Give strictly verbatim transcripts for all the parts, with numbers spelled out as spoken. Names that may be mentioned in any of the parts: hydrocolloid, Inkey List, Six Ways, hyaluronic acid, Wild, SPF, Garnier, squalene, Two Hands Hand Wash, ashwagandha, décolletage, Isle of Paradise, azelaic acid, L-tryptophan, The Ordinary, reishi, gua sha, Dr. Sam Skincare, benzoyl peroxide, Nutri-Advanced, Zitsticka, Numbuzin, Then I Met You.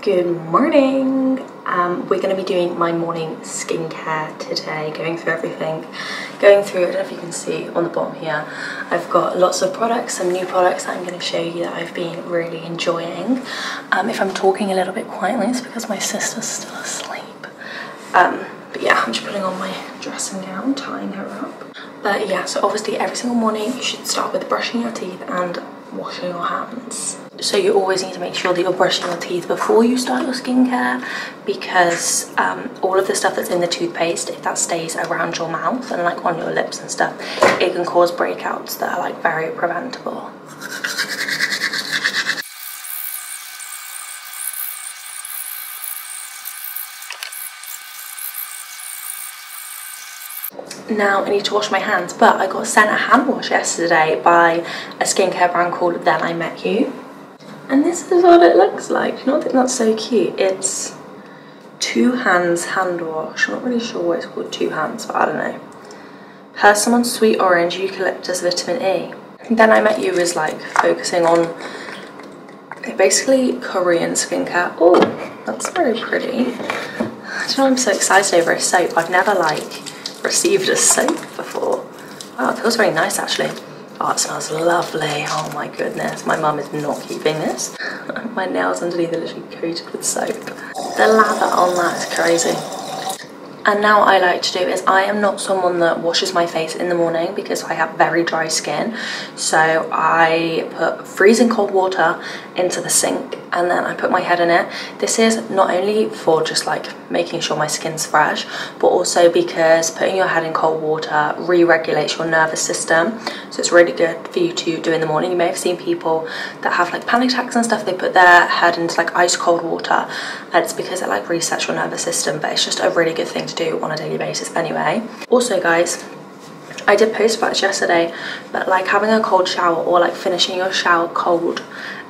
Good morning. Um, we're going to be doing my morning skincare today, going through everything, going through, I don't know if you can see on the bottom here, I've got lots of products, some new products that I'm going to show you that I've been really enjoying. Um, if I'm talking a little bit quietly, it's because my sister's still asleep. Um, but yeah, I'm just putting on my dressing gown, tying her up. But yeah, so obviously every single morning you should start with brushing your teeth and washing your hands. So you always need to make sure that you're brushing your teeth before you start your skincare, because um, all of the stuff that's in the toothpaste, if that stays around your mouth and like on your lips and stuff, it can cause breakouts that are like very preventable. Now I need to wash my hands, but I got sent a hand wash yesterday by a skincare brand called Then I Met You. And this is what it looks like. Do you not think that's so cute? It's Two Hands Hand Wash. I'm not really sure why it's called Two Hands, but I don't know. Persimmon, sweet orange, eucalyptus, vitamin E. And Then I Met You is like focusing on basically Korean skincare. Oh, that's very pretty. Do you know, I'm so excited over a soap. I've never like received a soap before. Wow, it feels very nice actually. Oh, it smells lovely. Oh my goodness. My mum is not keeping this. My nails underneath are literally coated with soap. The lather on that is crazy. And now what I like to do is, I am not someone that washes my face in the morning because I have very dry skin. So I put freezing cold water into the sink and then I put my head in it. This is not only for just like making sure my skin's fresh, but also because putting your head in cold water re-regulates your nervous system. So it's really good for you to do in the morning. You may have seen people that have like panic attacks and stuff, they put their head into like ice cold water, and it's because it like resets your nervous system, but it's just a really good thing to do on a daily basis anyway. Also guys, I did post about this yesterday, but like having a cold shower or like finishing your shower cold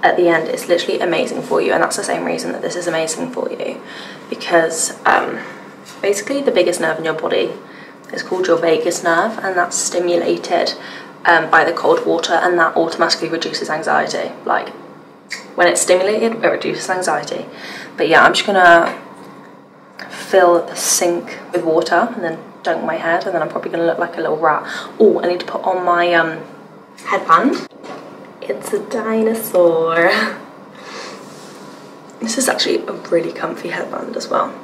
at the end is literally amazing for you, and that's the same reason that this is amazing for you, because um, basically the biggest nerve in your body is called your vagus nerve, and that's stimulated um, by the cold water, and that automatically reduces anxiety. Like when it's stimulated, it reduces anxiety. But yeah, I'm just gonna fill the sink with water and then dunk my head, and then I'm probably going to look like a little rat. Oh, I need to put on my um, headband. It's a dinosaur. This is actually a really comfy headband as well.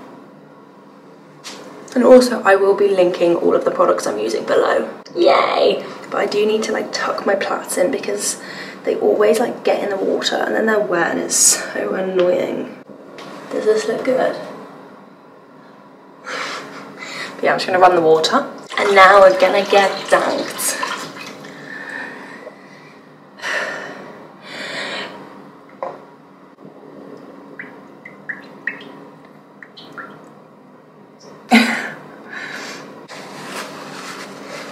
And also I will be linking all of the products I'm using below. Yay! But I do need to like tuck my plaits in because they always like get in the water and then they're wet and it's so annoying. Does this look good? Yeah, I'm just gonna run the water. And now we're gonna get dunked.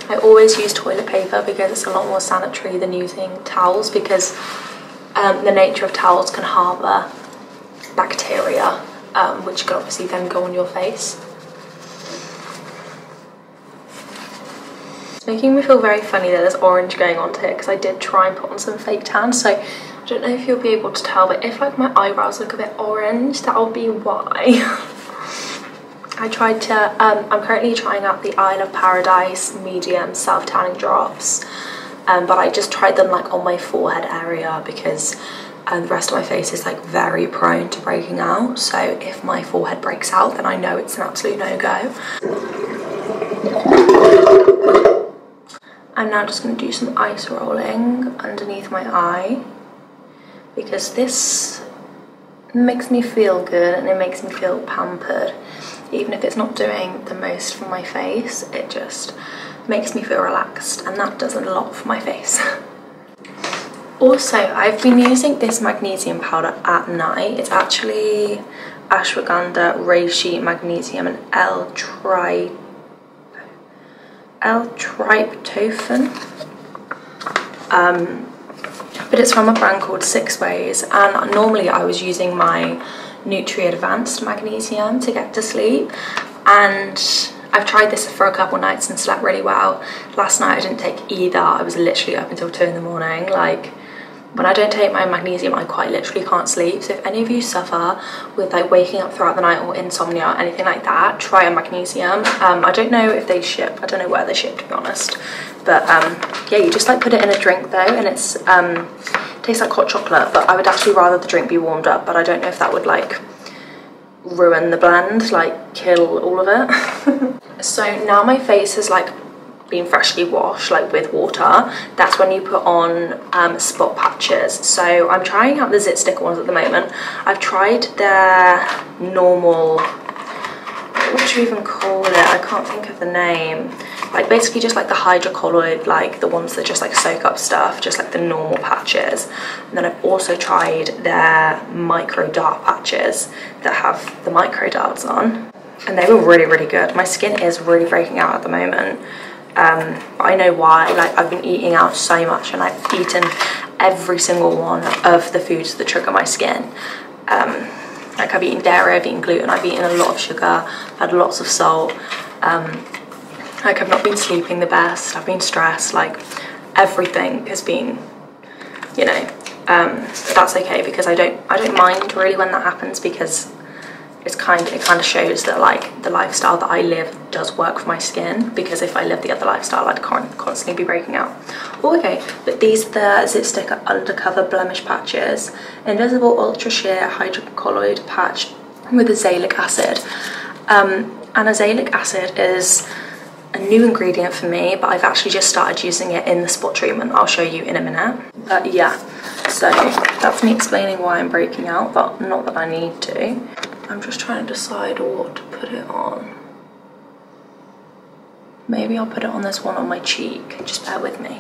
I always use toilet paper because it's a lot more sanitary than using towels, because um, the nature of towels can harbour bacteria, um, which can obviously then go on your face. It's making me feel very funny that there's orange going on here, because I did try and put on some fake tan, so I don't know if you'll be able to tell, but if like my eyebrows look a bit orange, that'll be why. I tried to, um, I'm currently trying out the Isle of Paradise medium self-tanning drops, um, but I just tried them like on my forehead area because um, the rest of my face is like very prone to breaking out, so if my forehead breaks out then I know it's an absolute no-go. I'm now just going to do some ice rolling underneath my eye, because this makes me feel good and it makes me feel pampered. Even if it's not doing the most for my face, it just makes me feel relaxed, and that does a lot for my face. Also, I've been using this magnesium powder at night. It's actually ashwagandha, reishi, magnesium and L-trite. L-tryptophan, um, but it's from a brand called Six Ways, and normally I was using my Nutri-Advanced magnesium to get to sleep, and I've tried this for a couple nights and slept really well. Last night I didn't take either. I was literally up until two in the morning, like When I don't take my magnesium, I quite literally can't sleep. So if any of you suffer with like waking up throughout the night or insomnia or anything like that, try a magnesium. Um, I don't know if they ship. I don't know where they ship, to be honest. But um, yeah, you just like put it in a drink though, and it's um, tastes like hot chocolate. But I would actually rather the drink be warmed up. But I don't know if that would like ruin the blend, like kill all of it. So now my face is like been freshly washed like with water. That's when you put on um, spot patches. So I'm trying out the Zitsticka ones at the moment. I've tried their normal, what do you even call it? I can't think of the name. Like basically just like the hydrocolloid, like the ones that just like soak up stuff, just like the normal patches. And then I've also tried their micro dart patches that have the micro darts on. And they were really, really good. My skin is really breaking out at the moment. Um, I know why, like I've been eating out so much and I've eaten every single one of the foods that trigger my skin. Um, like I've eaten dairy, I've eaten gluten, I've eaten a lot of sugar, I've had lots of salt. Um, like I've not been sleeping the best, I've been stressed, like everything has been, you know, um, but that's okay because I don't, I don't mind really when that happens because It's kind of, it kind of shows that like the lifestyle that I live does work for my skin, because if I live the other lifestyle I'd can't constantly be breaking out. Oh, okay, but these the Zitsticka Undercover Blemish Patches, Invisible Ultra Sheer Hydrocolloid Patch with Azelaic Acid. Um, and azelaic acid is a new ingredient for me, but I've actually just started using it in the spot treatment. I'll show you in a minute. But yeah, so that's me explaining why I'm breaking out, but not that I need to. I'm just trying to decide what to put it on. Maybe I'll put it on this one on my cheek. Just bear with me.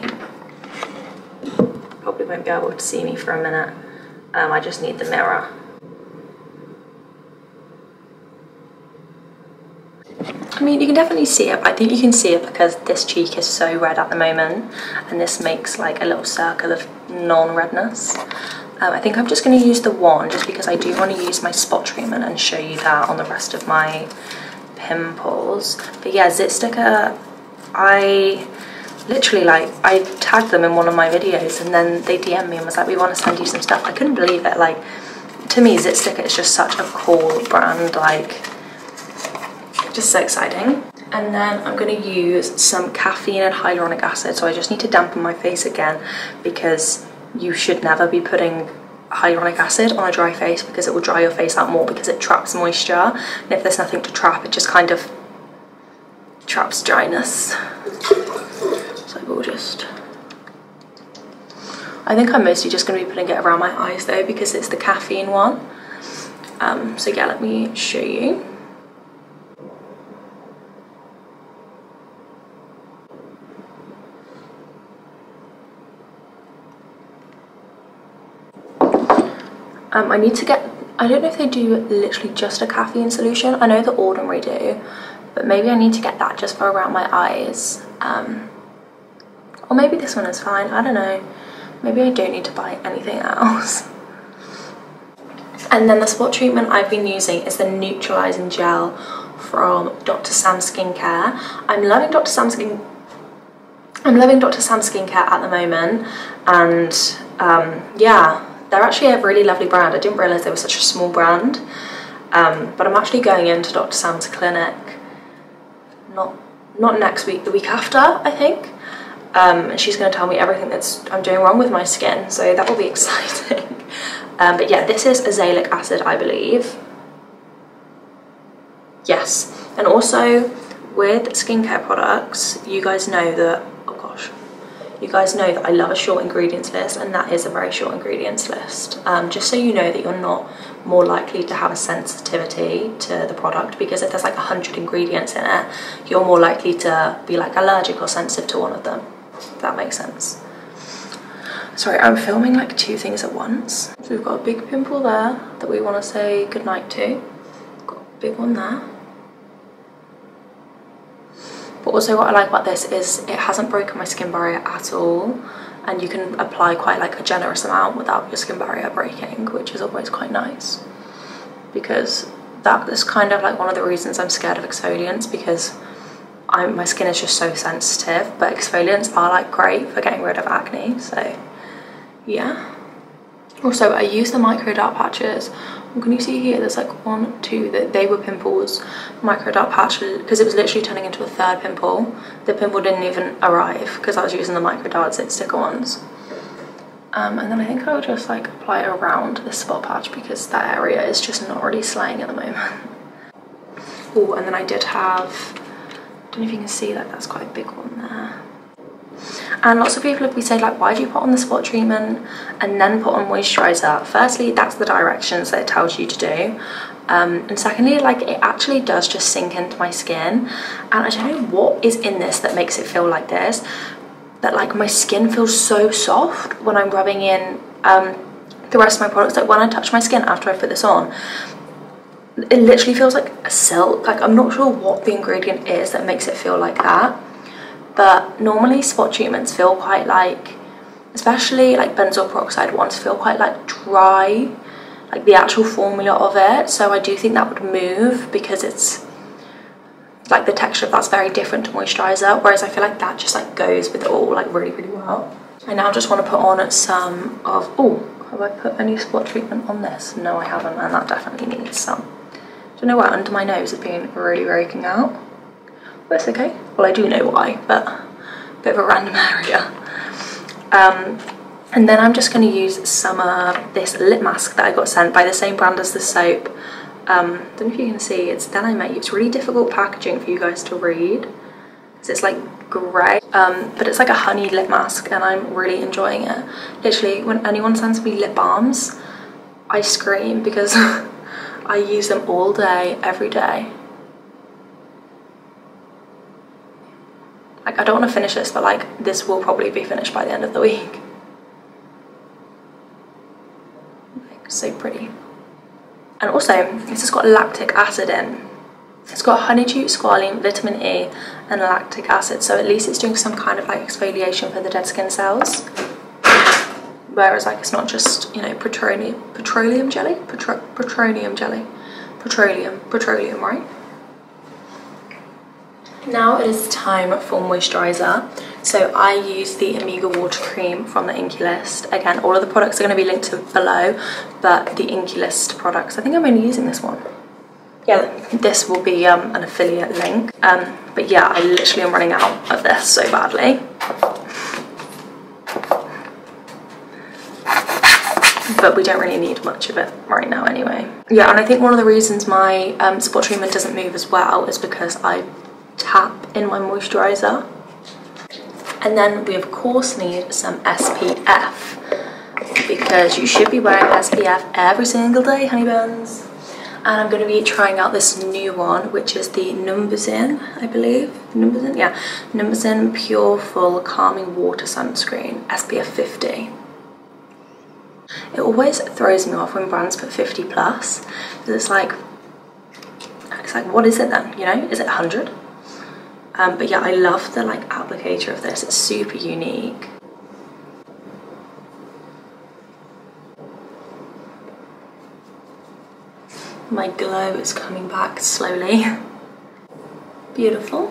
Probably won't be able to see me for a minute. Um, I just need the mirror. I mean, you can definitely see it. I think you can see it because this cheek is so red at the moment, and this makes like a little circle of non-redness. Um, I think I'm just going to use the one just because I do want to use my spot treatment and show you that on the rest of my pimples. But yeah, Zitsticka, I literally like, I tagged them in one of my videos and then they D M'd me and was like, we want to send you some stuff. I couldn't believe it. Like, to me, Zitsticka is just such a cool brand, like, just so exciting. And then I'm going to use some caffeine and hyaluronic acid. So I just need to dampen my face again because you should never be putting hyaluronic acid on a dry face because it will dry your face out more because it traps moisture, and if there's nothing to trap, it just kind of traps dryness. So we'll just, I think I'm mostly just going to be putting it around my eyes though because it's the caffeine one. Um, so yeah, let me show you. Um, I need to get, I don't know if they do literally just a caffeine solution. I know The Ordinary do, but maybe I need to get that just for around my eyes. Um, or maybe this one is fine, I don't know. Maybe I don't need to buy anything else. And then the spot treatment I've been using is the neutralizing gel from Doctor Sam Skincare. I'm loving Doctor Sam Skin, I'm loving Doctor Sam Skincare at the moment. And um, yeah. They're actually a really lovely brand. I didn't realise they were such a small brand. Um, but I'm actually going into Doctor Sam's clinic, not not next week, the week after, I think. Um, and she's going to tell me everything that's I'm doing wrong with my skin. So that will be exciting. um, but yeah, this is azelaic acid, I believe. Yes. And also, with skincare products, you guys know that... Oh, gosh. You guys know that I love a short ingredients list, and that is a very short ingredients list. Um, just so you know that you're not more likely to have a sensitivity to the product, because if there's like a hundred ingredients in it, you're more likely to be like allergic or sensitive to one of them, if that makes sense. Sorry, I'm filming like two things at once. So we've got a big pimple there that we want to say goodnight to. Got a big one there. But also what I like about this is it hasn't broken my skin barrier at all, and you can apply quite like a generous amount without your skin barrier breaking, which is always quite nice, because that is kind of like one of the reasons I'm scared of exfoliants, because I'm, my skin is just so sensitive, but exfoliants are like great for getting rid of acne, so yeah. Also, I used the micro dark patches. Well, can you see here? There's like one, two, that they were pimples, micro dark patches, because it was literally turning into a third pimple. The pimple didn't even arrive because I was using the micro darts and sticker ones. Um, and then I think I'll just like apply it around this spot patch because that area is just not really slaying at the moment. Oh, and then I did have, I don't know if you can see that, that's quite a big one there. And lots of people have been saying, like, why do you put on the spot treatment and then put on moisturiser? Firstly, that's the directions that it tells you to do. Um, and secondly, like, it actually does just sink into my skin. And I don't know what is in this that makes it feel like this, but, like, my skin feels so soft when I'm rubbing in um, the rest of my products. Like, when I touch my skin after I put this on, it literally feels like a silk. Like, I'm not sure what the ingredient is that makes it feel like that. But normally spot treatments feel quite like, especially like benzoyl peroxide ones, feel quite like dry, like the actual formula of it. So I do think that would move because it's like the texture of that's very different to moisturiser. Whereas I feel like that just like goes with it all like really, really well. I now just want to put on some of, oh, have I put any spot treatment on this? No, I haven't, and that definitely needs some. Don't know why under my nose has been really raking out. It's okay. Well, I do know why, but a bit of a random area. Um, and then I'm just going to use some of uh, this lip mask that I got sent by the same brand as the soap. Um, I don't know if you can see, it's Then I Met You. It's really difficult packaging for you guys to read because it's like grey, um, but it's like a honey lip mask and I'm really enjoying it. Literally, when anyone sends me lip balms, I scream because I use them all day, every day. Like, I don't want to finish this, but like this will probably be finished by the end of the week. Like, so pretty. And also, this has got lactic acid in. It's got honeydew, squalene, vitamin E, and lactic acid. So at least it's doing some kind of like exfoliation for the dead skin cells. Whereas like it's not just, you know, petroleum, petroleum jelly, Petro petroleum jelly, petroleum, petroleum, right? Now it is time for moisturiser. So I use the Omega Water Cream from the Inkey List. Again, all of the products are going to be linked to below, but the Inkey List products, I think I'm only using this one. Yeah, this will be um, an affiliate link. Um, but yeah, I literally am running out of this so badly. But we don't really need much of it right now anyway. Yeah, and I think one of the reasons my um, spot treatment doesn't move as well is because I tap in my moisturiser. And then we of course need some S P F because you should be wearing S P F every single day, honey buns. And I'm going to be trying out this new one, which is the Numbuzin, I believe. Numbuzin, yeah. Numbuzin Pure Full Calming Water Sunscreen, S P F fifty. It always throws me off when brands put fifty plus because it's like, it's like, what is it then? You know, is it one hundred? Um, but yeah, I love the like applicator of this. It's super unique. My glow is coming back slowly. Beautiful.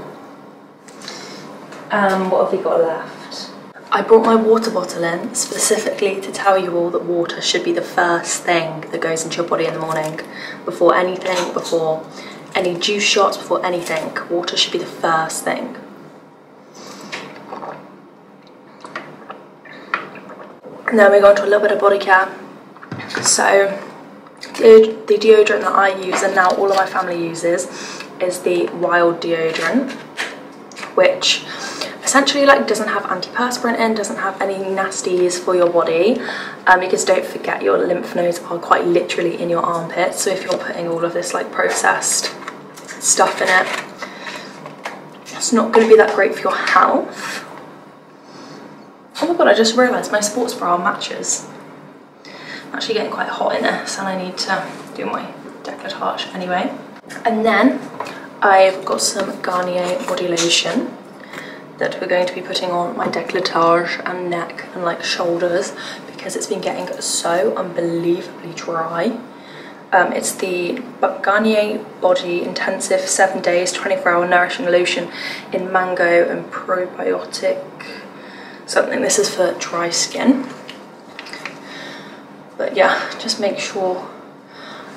Um, what have we got left? I brought my water bottle in specifically to tell you all that water should be the first thing that goes into your body in the morning. Before anything, before any juice shots, before anything, water should be the first thing. And then we go on to a little bit of body care. So the, the deodorant that I use, and now all of my family uses, is the Wild deodorant, which essentially like doesn't have antiperspirant in, doesn't have any nasties for your body, um, because don't forget your lymph nodes are quite literally in your armpits, so if you're putting all of this like processed stuff in it, it's not going to be that great for your health. Oh my god, I just realised my sports bra matches. I'm actually getting quite hot in this and I need to do my décolletage anyway. And then I've got some Garnier body lotion that we're going to be putting on my décolletage and neck and like shoulders because it's been getting so unbelievably dry. Um, it's the Garnier Body Intensive seven days twenty-four hour Nourishing Lotion in Mango and Probiotic something. This is for dry skin. But yeah, just make sure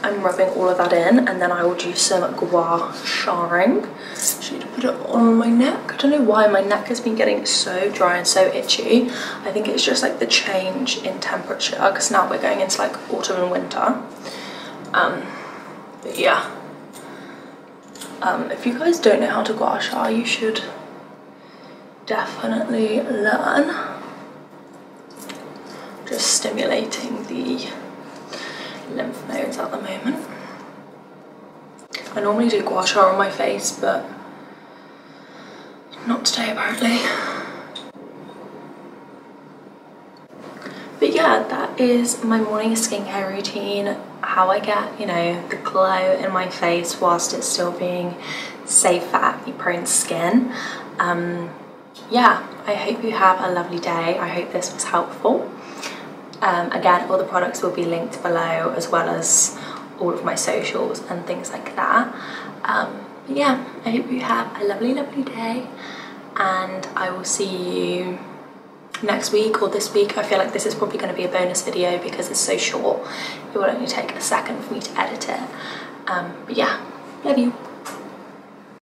I'm rubbing all of that in, and then I will do some gua sha ring. Just need to put it on my neck. I don't know why my neck has been getting so dry and so itchy. I think it's just like the change in temperature, because now we're going into like autumn and winter. Um, but yeah. Um, if you guys don't know how to gua sha, you should definitely learn. Just stimulating the lymph nodes at the moment. I normally do gua sha on my face, but not today apparently. But yeah, that is my morning skincare routine, how I get, you know, the glow in my face whilst it's still being safe for acne-prone skin. Um, yeah, I hope you have a lovely day. I hope this was helpful. Um, again, all the products will be linked below, as well as all of my socials and things like that. Um, yeah, I hope you have a lovely, lovely day, and I will see you next week or this week. I feel like this is probably going to be a bonus video because it's so short. It will only take a second for me to edit it. Um, but yeah, love you.